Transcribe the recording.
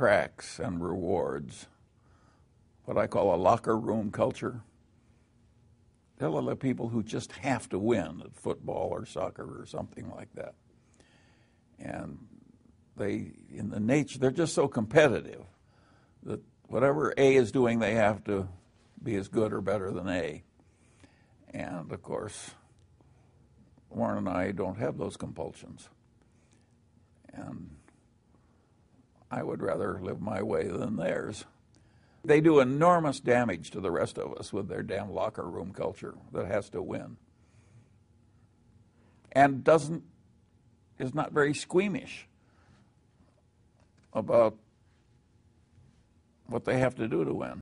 tracks and rewards, what I call a locker room culture. There are a lot of people who just have to win at football or soccer or something like that. And they, in the nature, they're just so competitive that whatever A is doing, they have to be as good or better than A. And of course, Warren and I don't have those compulsions. And I would rather live my way than theirs. They do enormous damage to the rest of us with their damn locker room culture that has to win. And is not very squeamish about what they have to do to win.